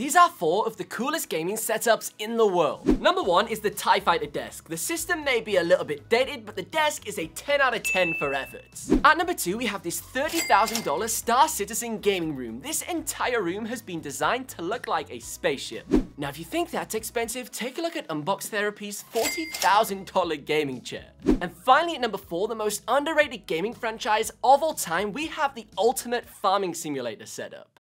These are 4 of the coolest gaming setups in the world. Number 1 is the TIE Fighter desk. The system may be a little bit dated, but the desk is a 10 out of 10 for efforts. At number 2, we have this $30,000 Star Citizen gaming room. This entire room has been designed to look like a spaceship. Now, if you think that's expensive, take a look at Unbox Therapy's $40,000 gaming chair. And finally, at number 4, the most underrated gaming franchise of all time, we have the ultimate farming simulator setup.